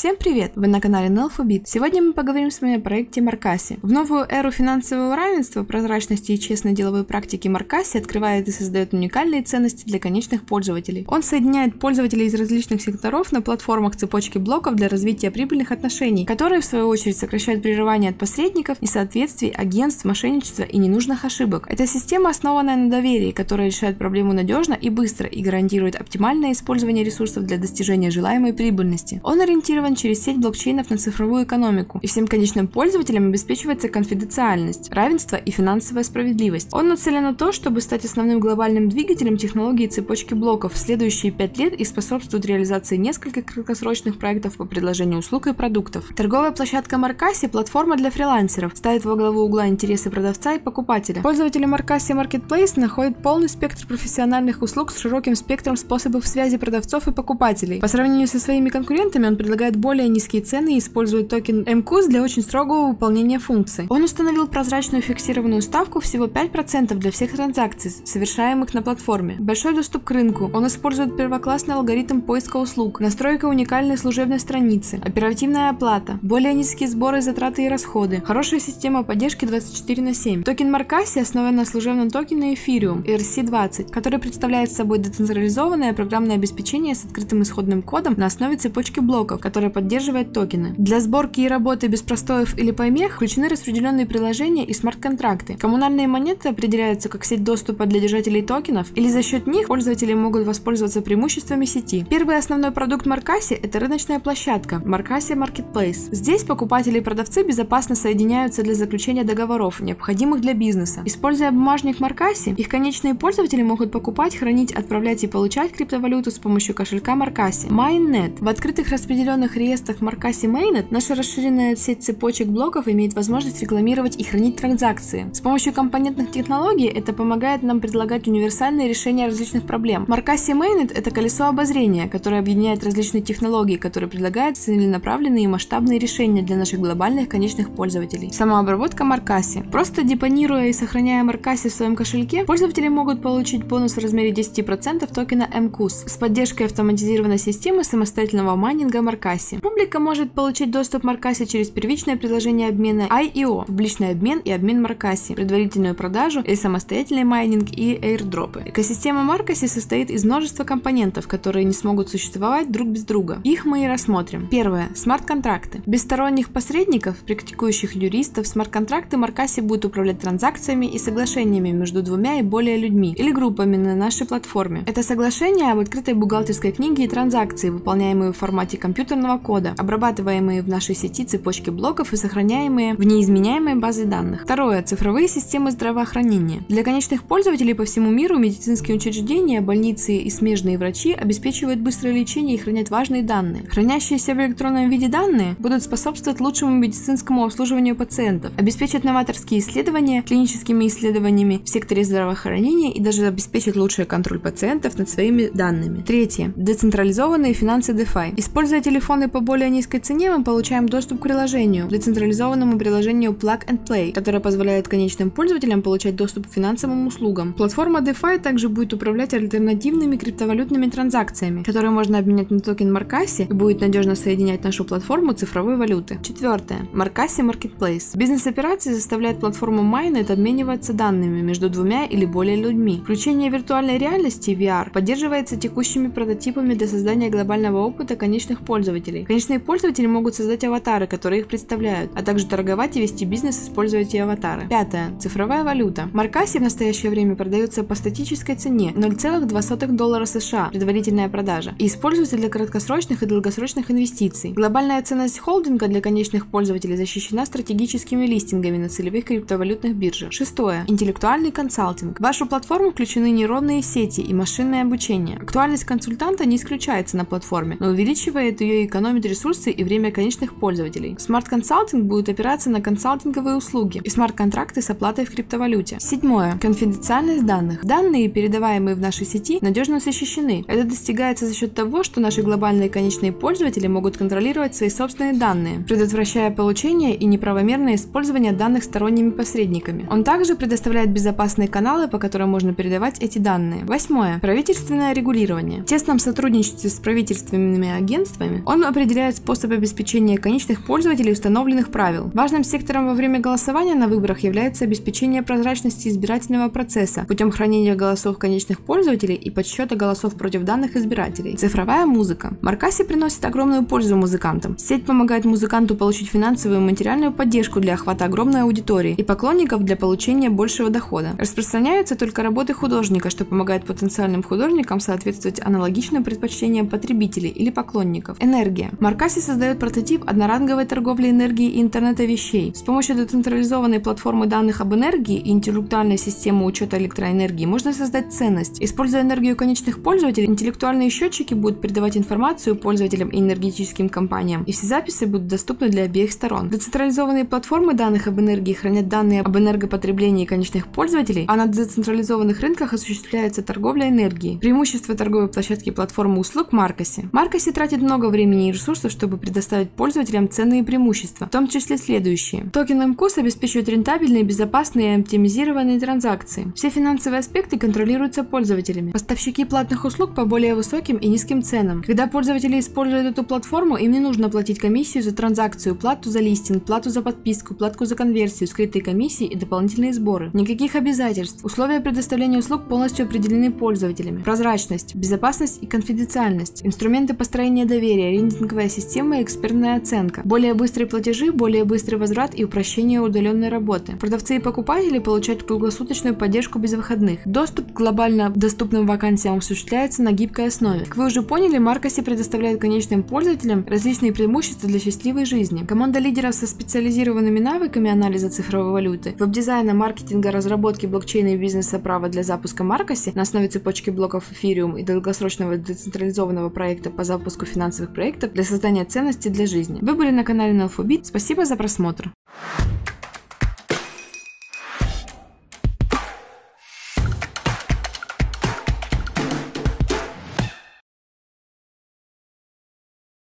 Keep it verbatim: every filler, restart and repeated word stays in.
Всем привет! Вы на канале Nel For Bit. Сегодня мы поговорим с вами о проекте Markaccy. В новую эру финансового равенства, прозрачности и честной деловой практики Markaccy открывает и создает уникальные ценности для конечных пользователей. Он соединяет пользователей из различных секторов на платформах цепочки блоков для развития прибыльных отношений, которые в свою очередь сокращают прерывание от посредников, несоответствий, агентств, мошенничества и ненужных ошибок. Эта система, основанная на доверии, которая решает проблему надежно и быстро и гарантирует оптимальное использование ресурсов для достижения желаемой прибыльности. Он ориентирован через сеть блокчейнов на цифровую экономику, и всем конечным пользователям обеспечивается конфиденциальность, равенство и финансовая справедливость. Он нацелен на то, чтобы стать основным глобальным двигателем технологии цепочки блоков в следующие пять лет и способствует реализации нескольких краткосрочных проектов по предложению услуг и продуктов. Торговая площадка Markaccy – платформа для фрилансеров, ставит во главу угла интересы продавца и покупателя. Пользователи Markaccy Marketplace находят полный спектр профессиональных услуг с широким спектром способов связи продавцов и покупателей. По сравнению со своими конкурентами он предлагает более низкие цены и использует токен эм кью си для очень строгого выполнения функций. Он установил прозрачную фиксированную ставку всего пять процентов для всех транзакций, совершаемых на платформе. Большой доступ к рынку. Он использует первоклассный алгоритм поиска услуг, настройка уникальной служебной страницы, оперативная оплата, более низкие сборы, затраты и расходы, хорошая система поддержки двадцать четыре на семь. Токен Markaccy основан на служебном токене Ethereum и эр си двадцать, который представляет собой децентрализованное программное обеспечение с открытым исходным кодом на основе цепочки блоков, которая поддерживает токены. Для сборки и работы без простоев или помех включены распределенные приложения и смарт-контракты. Коммунальные монеты определяются как сеть доступа для держателей токенов, или за счет них пользователи могут воспользоваться преимуществами сети. Первый основной продукт Markaccy – это рыночная площадка Markaccy Marketplace. Здесь покупатели и продавцы безопасно соединяются для заключения договоров, необходимых для бизнеса. Используя бумажник Markaccy, их конечные пользователи могут покупать, хранить, отправлять и получать криптовалюту с помощью кошелька Markaccy. Mainnet. В открытых распределенных реестрах Markaccy Mainnet наша расширенная сеть цепочек блоков имеет возможность рекламировать и хранить транзакции. С помощью компонентных технологий это помогает нам предлагать универсальные решения различных проблем. Markaccy Mainnet – это колесо обозрения, которое объединяет различные технологии, которые предлагают целенаправленные и масштабные решения для наших глобальных конечных пользователей. Самообработка Markaccy. Просто депонируя и сохраняя Markaccy в своем кошельке, пользователи могут получить бонус в размере десять процентов токена эм кью си с поддержкой автоматизированной системы самостоятельного майнинга Markaccy. Публика может получить доступ Markaccy через первичное предложение обмена ай и о, публичный обмен и обмен Markaccy, предварительную продажу и самостоятельный майнинг и airdropы. Экосистема Markaccy состоит из множества компонентов, которые не смогут существовать друг без друга. Их мы и рассмотрим. Первое. Смарт-контракты. Без сторонних посредников, практикующих юристов, смарт-контракты Markaccy будет управлять транзакциями и соглашениями между двумя и более людьми или группами на нашей платформе. Это соглашения об открытой бухгалтерской книге и транзакции, выполняемые в формате компьютерного кода, обрабатываемые в нашей сети цепочки блоков и сохраняемые в неизменяемой базе данных. Второе. Цифровые системы здравоохранения. Для конечных пользователей по всему миру медицинские учреждения, больницы и смежные врачи обеспечивают быстрое лечение и хранят важные данные. Хранящиеся в электронном виде данные будут способствовать лучшему медицинскому обслуживанию пациентов, обеспечат новаторские исследования клиническими исследованиями в секторе здравоохранения и даже обеспечат лучший контроль пациентов над своими данными. Третье. Децентрализованные финансы DeFi. Используя телефоны по более низкой цене, мы получаем доступ к приложению, децентрализованному приложению Plug and Play, которое позволяет конечным пользователям получать доступ к финансовым услугам. Платформа DeFi также будет управлять альтернативными криптовалютными транзакциями, которые можно обменять на токен Markaccy и будет надежно соединять нашу платформу цифровой валюты. Четвертое. Markaccy Marketplace. Бизнес-операции заставляет платформу Mainnet обмениваться данными между двумя или более людьми. Включение виртуальной реальности ви ар поддерживается текущими прототипами для создания глобального опыта конечных пользователей. Конечные пользователи могут создать аватары, которые их представляют, а также торговать и вести бизнес, используя эти аватары. Пятое. Цифровая валюта. Markaccy в настоящее время продается по статической цене ноль целых два доллара США, предварительная продажа, и используется для краткосрочных и долгосрочных инвестиций. Глобальная ценность холдинга для конечных пользователей защищена стратегическими листингами на целевых криптовалютных биржах. Шестое. Интеллектуальный консалтинг. В вашу платформу включены нейронные сети и машинное обучение. Актуальность консультанта не исключается на платформе, но увеличивает ее и экономит ресурсы и время конечных пользователей. Смарт-консалтинг будет опираться на консалтинговые услуги и смарт-контракты с оплатой в криптовалюте. Седьмое. Конфиденциальность данных. Данные, передаваемые в нашей сети, надежно защищены. Это достигается за счет того, что наши глобальные конечные пользователи могут контролировать свои собственные данные, предотвращая получение и неправомерное использование данных сторонними посредниками. Он также предоставляет безопасные каналы, по которым можно передавать эти данные. Восьмое. Правительственное регулирование. В тесном сотрудничестве с правительственными агентствами он определяет определяет способ обеспечения конечных пользователей установленных правил. Важным сектором во время голосования на выборах является обеспечение прозрачности избирательного процесса путем хранения голосов конечных пользователей и подсчета голосов против данных избирателей. Цифровая музыка. Markaccy приносит огромную пользу музыкантам. Сеть помогает музыканту получить финансовую и материальную поддержку для охвата огромной аудитории и поклонников для получения большего дохода. Распространяются только работы художника, что помогает потенциальным художникам соответствовать аналогичным предпочтениям потребителей или поклонников. Энергия. Markaccy создает прототип одноранговой торговли энергии и интернета вещей. С помощью децентрализованной платформы данных об энергии и интеллектуальной системы учета электроэнергии можно создать ценность. Используя энергию конечных пользователей, интеллектуальные счетчики будут передавать информацию пользователям и энергетическим компаниям, и все записи будут доступны для обеих сторон. Децентрализованные платформы данных об энергии хранят данные об энергопотреблении конечных пользователей, а на децентрализованных рынках осуществляется торговля энергией. Преимущество торговой площадки платформы услуг Markaccy. Markaccy тратит много времени и ресурсов, чтобы предоставить пользователям ценные преимущества, в том числе следующие. Токены эм кей си уай обеспечивают рентабельные, безопасные и оптимизированные транзакции. Все финансовые аспекты контролируются пользователями. Поставщики платных услуг по более высоким и низким ценам. Когда пользователи используют эту платформу, им не нужно платить комиссию за транзакцию, плату за листинг, плату за подписку, платку за конверсию, скрытые комиссии и дополнительные сборы. Никаких обязательств. Условия предоставления услуг полностью определены пользователями. Прозрачность, безопасность и конфиденциальность. Инструменты построения доверия, рейтинговая система и экспертная оценка. Более быстрые платежи, более быстрый возврат и упрощение удаленной работы. Продавцы и покупатели получают круглосуточную поддержку без выходных. Доступ к глобально доступным вакансиям осуществляется на гибкой основе. Как вы уже поняли, Markaccy предоставляет конечным пользователям различные преимущества для счастливой жизни. Команда лидеров со специализированными навыками анализа цифровой валюты, веб-дизайна, маркетинга, разработки блокчейна и бизнеса права для запуска Markaccy на основе цепочки блоков Ethereum и долгосрочного децентрализованного проекта по запуску финансовых проектов для создания ценностей для жизни. Вы были на канале Nel For Bit. Спасибо за просмотр.